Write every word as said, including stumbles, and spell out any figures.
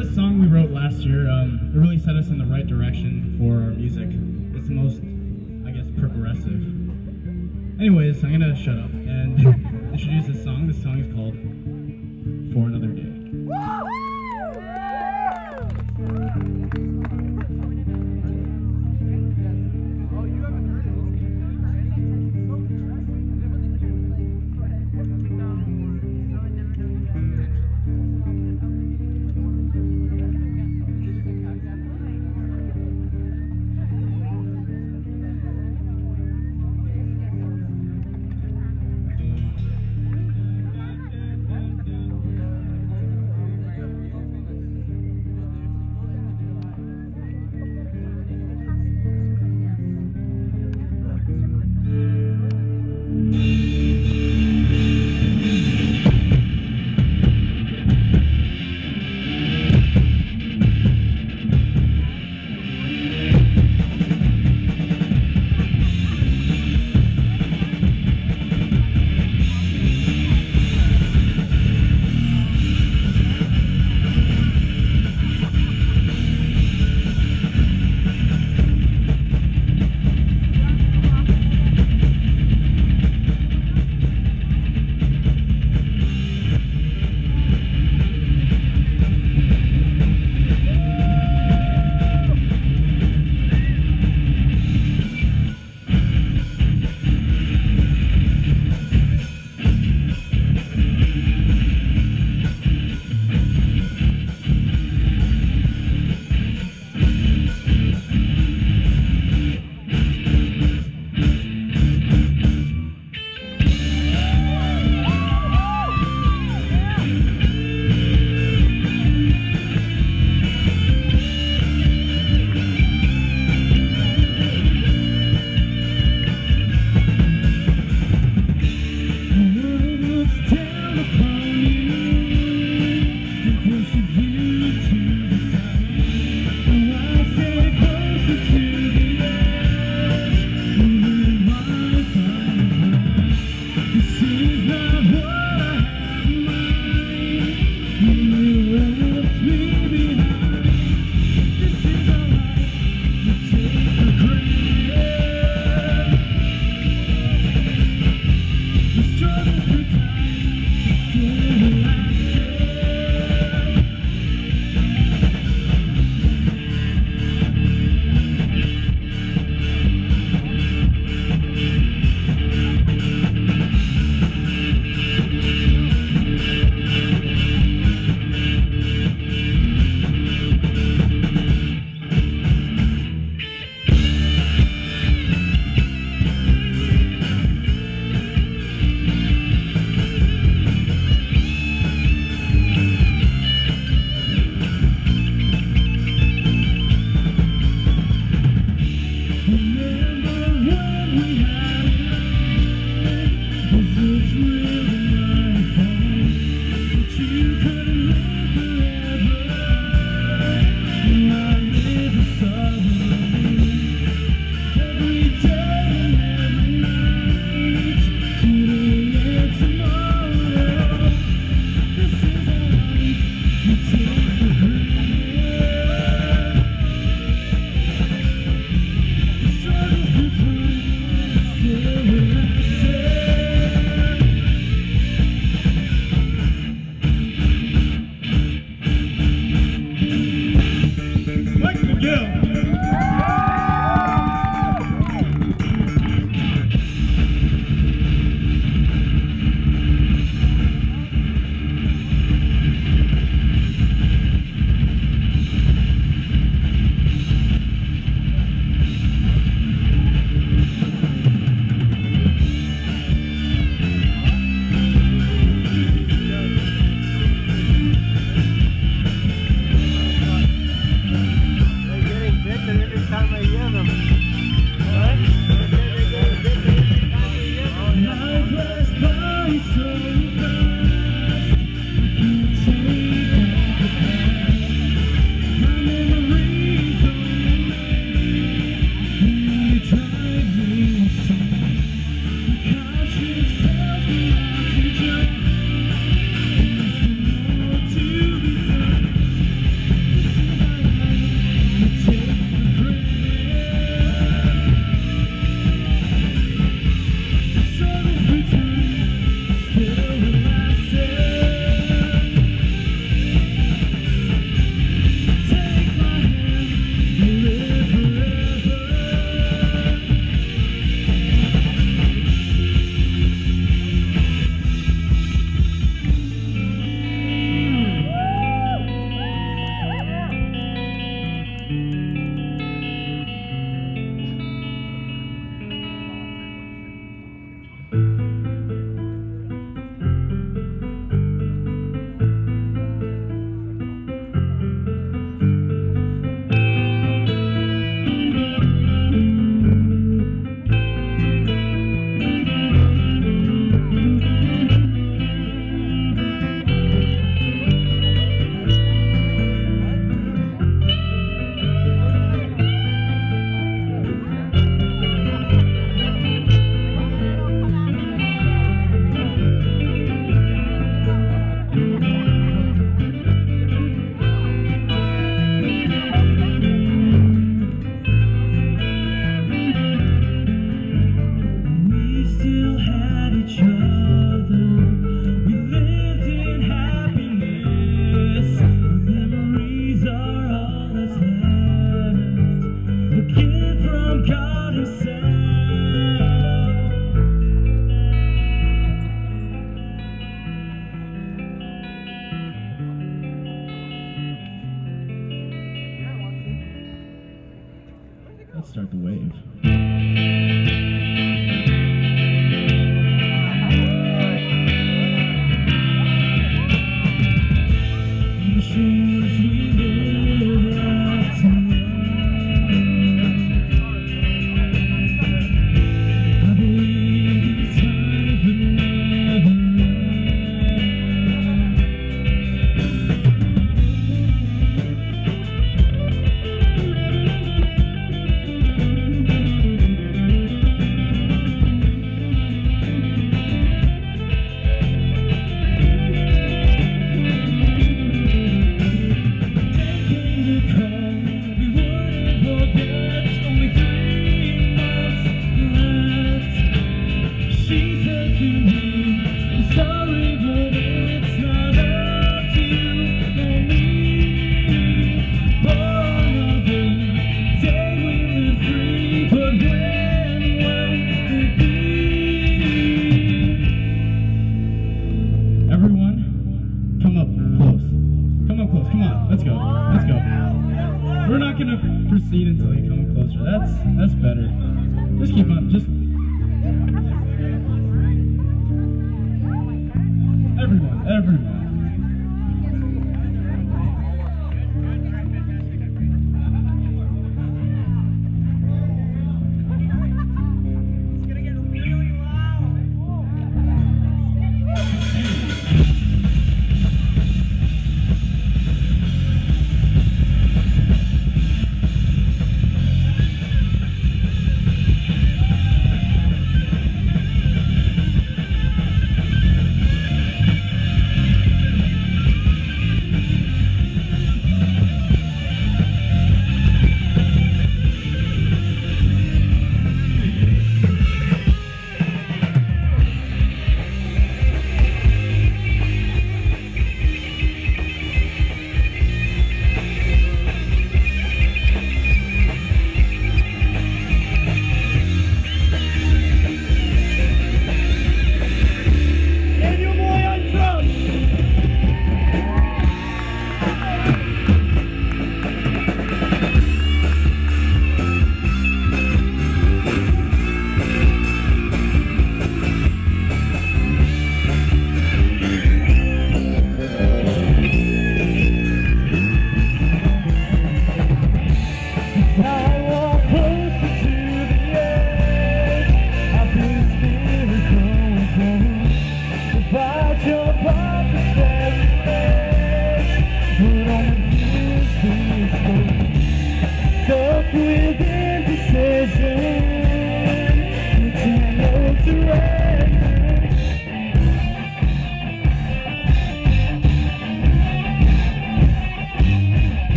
this song we wrote last year, um, it really set us in the right direction for our music. It's the most, I guess, progressive. Anyways, I'm gonna shut up and introduce this song. This song is called For Another Day. start the wave. The shores we go right tonight. I believe it's time for another night. Let's go. Let's go. We're not gonna proceed until you come closer. That's that's better. Just keep on. Just everyone, everyone.